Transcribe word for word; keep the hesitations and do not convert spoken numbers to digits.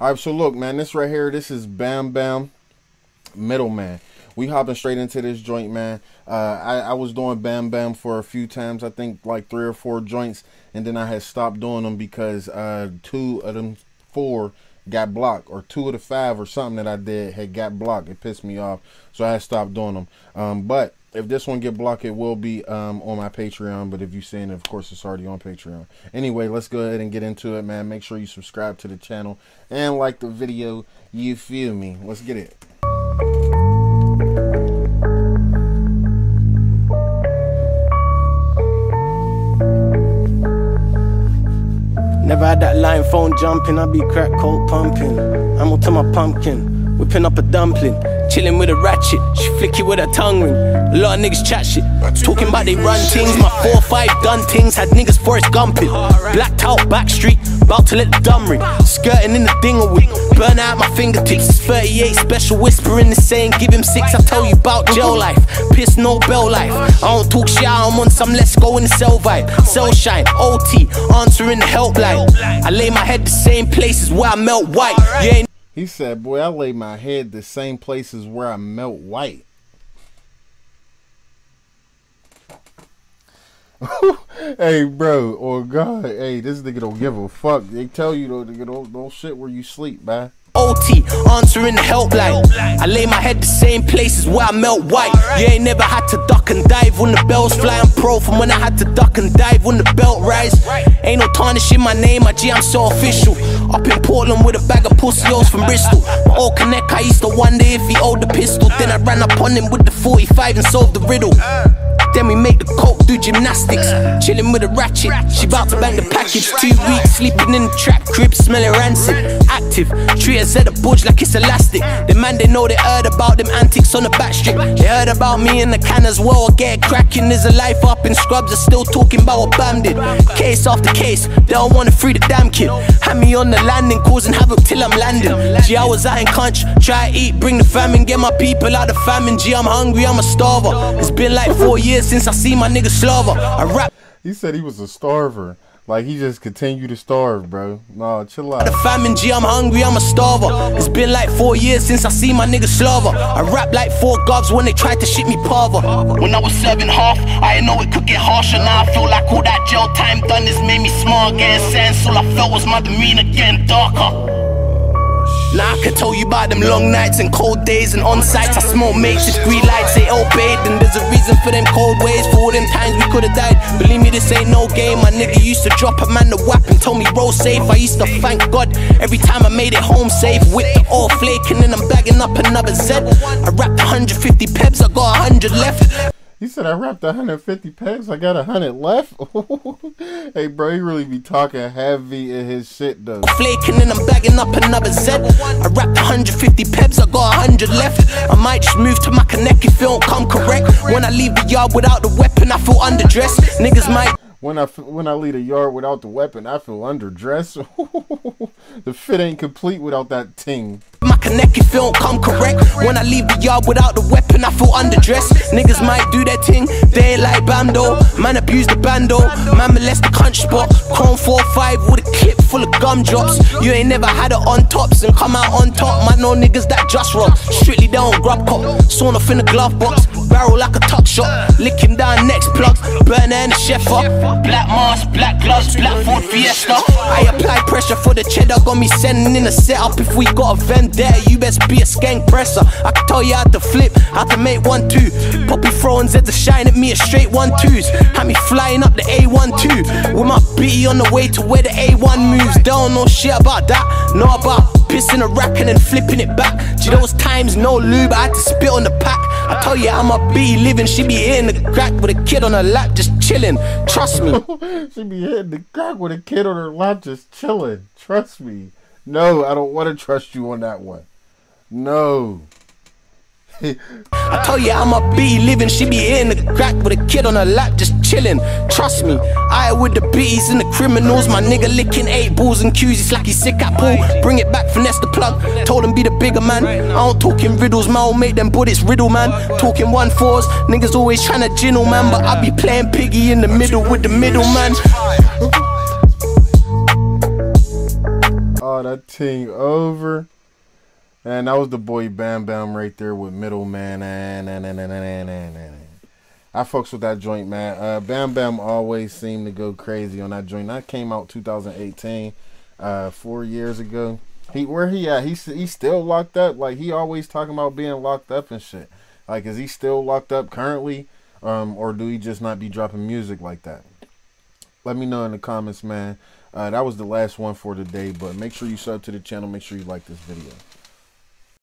All right, so look, man, this right here, this is Bam Bam Middleman. We hopping straight into this joint, man. Uh, I, I was doing Bam Bam for a few times. I think like three or four joints, and then I had stopped doing them because uh, two of them four got blocked, or two of the five or something that I did had got blocked. It pissed me off, so I had stopped doing them. Um, but if this one get blocked, it will be um, on my Patreon. But if you're seeing it, of course, it's already on Patreon. Anyway, let's go ahead and get into it, man. Make sure you subscribe to the channel and like the video. You feel me? Let's get it. Never had that line phone jumping. I be crack cold pumping. I'm on to my pumpkin, whipping up a dumpling. Chilling with a ratchet, she flicky with her tongue ring. A lot of niggas chat shit, talking about they run things. My four five done things, had niggas Forrest Gumping. Blacked out back street, bout to let the dumb ring. Skirting in the dinglewick, burn out my fingertips. It's thirty-eight special, whispering the saying, give him six. I tell you about jail life, piss no bell life. I don't talk shit, I'm on some let's go in the cell vibe. Cell shine, O T, answering the helpline. I lay my head the same place as where I melt white. Yeah. He said, boy, I lay my head the same places where I melt white. Hey, bro. Oh, God. Hey, this nigga don't give a fuck. They tell you, though, nigga, don't, don't shit where you sleep, man. O T, answering the helpline. I lay my head the same places where I melt white. You ain't never had to duck and dive when the bells fly. I'm pro from when I had to duck and dive when the belt rise. Ain't no tarnishing my name, my G, I'm so official. Up in Portland with a bag of pussy hoes from Bristol. My old connect, I used to wonder if he owed the pistol. Then I ran up on him with the forty-five and solved the riddle. Then we make the coke, do gymnastics. Chilling with a ratchet, she bout to bang the package. Two weeks, sleeping in the trap crib, smelling rancid. Active, treat us at a budge like it's elastic. The man they know, they heard about them antics on the back strip. They heard about me in the can as well, I get cracking. There's a life up in scrubs, they're still talking about what Bam did. Case after case, they don't wanna free the damn kid. Hand me on the landing, causing havoc till I'm landing. Gee, I was out in country, try to eat, bring the famine. Get my people out of famine, gee, I'm hungry, I'm a starver. It's been like four years since I see my nigga Slava. I rap. He said he was a starver. Like he just continued to starve, bro. Nah, chill out. The famine, G, I'm hungry, I'm a starver. It's been like four years since I see my nigga Slava. I rap like four govs when they tried to shit me parva. When I was serving half, I didn't know it could get harsher. Now I feel like all that jail time done has made me smart again. Sense all I felt was my demeanor getting darker. Now I can tell you about them long nights and cold days and on sites. I smoke makeshift green lights, they obeyed. And there's a reason for them cold ways, for all them times we could've died. Believe me, this ain't no game. My nigga used to drop a man the whap and told me roll safe. I used to thank God every time I made it home safe. With the all flake and then I'm bagging up another Z. I wrapped one hundred fifty peps, I got one hundred left. He said, I wrapped one hundred fifty pegs, I got one hundred left. Hey, bro, he really be talking heavy in his shit, though. Flaking and I'm bagging up another Z. I wrapped one hundred fifty pegs, I got one hundred left. I might just move to my connect if it don't come correct. When I leave the yard without the weapon, I feel underdressed. Niggas might... When I, when I leave the yard without the weapon, I feel underdressed. The fit ain't complete without that ting. My connect if it don't come correct. When I leave the yard without the weapon, I feel underdressed. Niggas might do their ting, they ain't like Bando. Man abuse the bando, man molest the crunch spot. Chrome four five with a clip full of gumdrops. You ain't never had it on tops and come out on top. Man, no niggas that just rock. Strictly down grub cop, sawn off in the glove box. Barrel like a tuck shot, licking down next plugs. Burner and the chef up. Black mask, black gloves, black Ford Fiesta. I apply pressure for the cheddar, got me sending in a setup. If we got a vendetta, you best be a skank presser. I can tell you how to flip, how to make one two. Poppy throwing Zeds to shine at me a straight one twos. Had me flying up the A one two with my B on the way to where the A one moves. They don't know shit about that, know about pissing a rack and then flipping it back. Gee, those times no lube, I had to spit on the pack. I tell you how my B living, she be hitting the crack with a kid on her lap just chilling, trust me. She be hitting the crack with a kid on her lap just chilling, trust me. No, I don't want to trust you on that one. No. I tell you how my B living, she be hitting the crack with a kid on her lap just chilling, trust me. I with the bees and the criminals, my nigga licking eight balls and Q's, it's like he's sick at pool. Bring it back, finesse the plug, told him be the bigger man. I don't talk in riddles, my old mate them bullets riddle man. Talking one fours, niggas always tryna jingle man. But I be playing piggy in the middle with the middle man. Oh, Wow, that thing over. And that was the boy Bam Bam right there with Middleman. And, and, and, and, and, and, and. I fucks with that joint, man. Uh, Bam Bam always seemed to go crazy on that joint. That came out two thousand eighteen, uh, four years ago. He where he at? He's he's still locked up. Like, he always talking about being locked up and shit. Like, is he still locked up currently, um, or do he just not be dropping music like that? Let me know in the comments, man. Uh, that was the last one for today, but make sure you sub to the channel. Make sure you like this video.